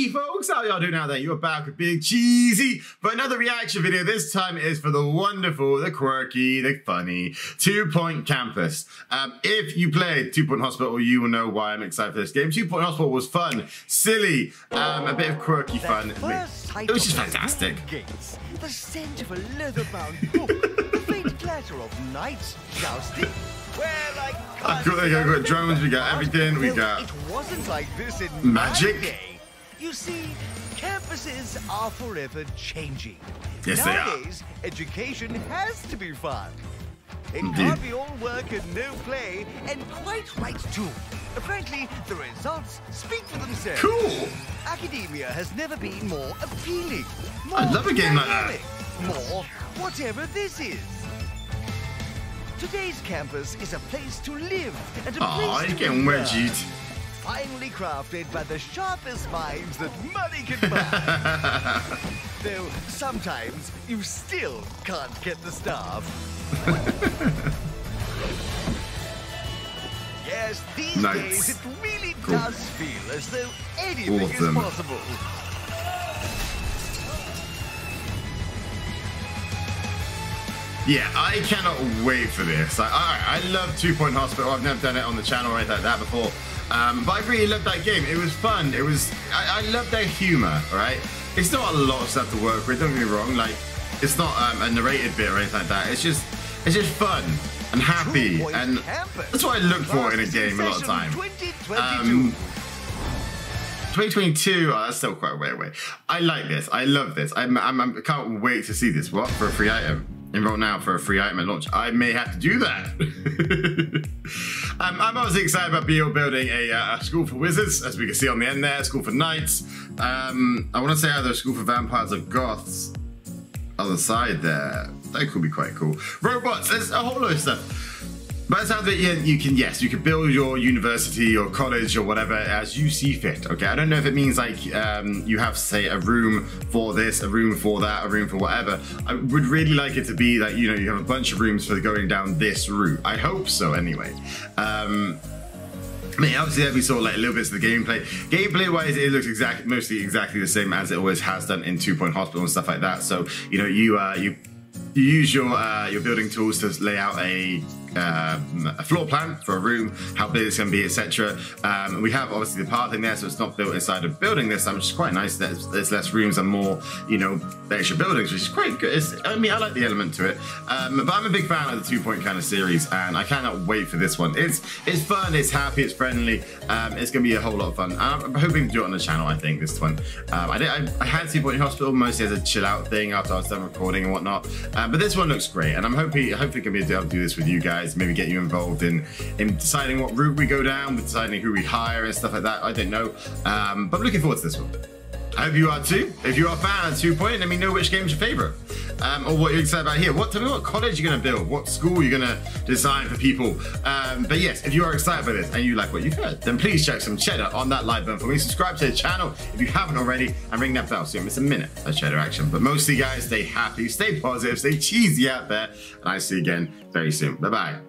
Hey folks, how y'all doing out there? You're back with Big CheeZ for another reaction video. This time is for the wonderful, the quirky, the funny 2 Point Campus. If you played 2 Point Hospital, you will know why I'm excited for this game. 2 Point Hospital was fun, silly, a bit of quirky fun. It was just fantastic. The scent of a leather-bound book, the faint clatter of knights jousting. We got drones, we got everything, we got magic. You see, campuses are forever changing. Yes, they are. Nowadays, education has to be fun. It can't be all work and no play, and quite right too. Frankly, the results speak for themselves. Cool. Academia has never been more appealing. I love a game like that. More whatever this is. Today's campus is a place to live and a place to learn. Finally crafted by the sharpest minds that money can buy. Though sometimes you still can't get the staff. Yes, these days it really does feel as though anything is possible. Yeah, I cannot wait for this. I love 2 Point Hospital. I've never done it on the channel or anything like that before. But I really loved that game. It was fun. It was. I love their humor, right? It's not a lot of stuff to work with, don't get me wrong. Like, it's not a narrated bit or anything like that. It's just fun and happy, and that's what I look for in a game a lot of time. 2022, oh, that's still quite a way away. I like this. I love this. I can't wait to see this. What? For a free item. Enroll now for a free item at launch. I may have to do that. I'm obviously excited about building a school for wizards, as we can see on the end there, a school for knights. I want to say either a school for vampires or goths. Other side there. That could be quite cool. Robots, there's a whole lot of stuff. But it sounds like you can build your university or college or whatever as you see fit. Okay, I don't know if it means like you have, say, a room for this, a room for that, a room for whatever. I would really like it to be that, you know, you have a bunch of rooms for going down this route. I hope so, anyway. I mean, obviously, that we saw like a little bits of the gameplay. Gameplay-wise, it looks mostly exactly the same as it always has done in 2 Point Hospital and stuff like that. So, you know, you use your building tools to lay out a floor plan for a room, how big it's going to be, etc. We have obviously the pathing there, so it's not built inside a building this time, which is quite nice. There's less rooms and more, you know, extra buildings, which is quite good. I mean, I like the element to it. But I'm a big fan of the 2 Point kind of series, and I cannot wait for this one. It's fun, it's happy, it's friendly. It's going to be a whole lot of fun. I'm hoping to do it on the channel. I think this one. I had 2 Point Hospital mostly as a chill out thing after I was done recording and whatnot. But this one looks great, and I'm hopefully going to be able to do this with you guys. Maybe get you involved in deciding what route we go down, with deciding who we hire and stuff like that. I don't know, but I'm looking forward to this one. I hope you are too. If you are a fan of 2 Point, let me know which game's your favorite, or what you're excited about here. Tell me what college you're going to build, what school you're going to design for people. But yes, if you are excited by this and you like what you've heard, then please check some cheddar on that like button for me. Subscribe to the channel if you haven't already, and ring that bell so you don't miss a minute of cheddar action. But mostly, guys, stay happy, stay positive, stay cheesy out there, and I see you again very soon. Bye bye.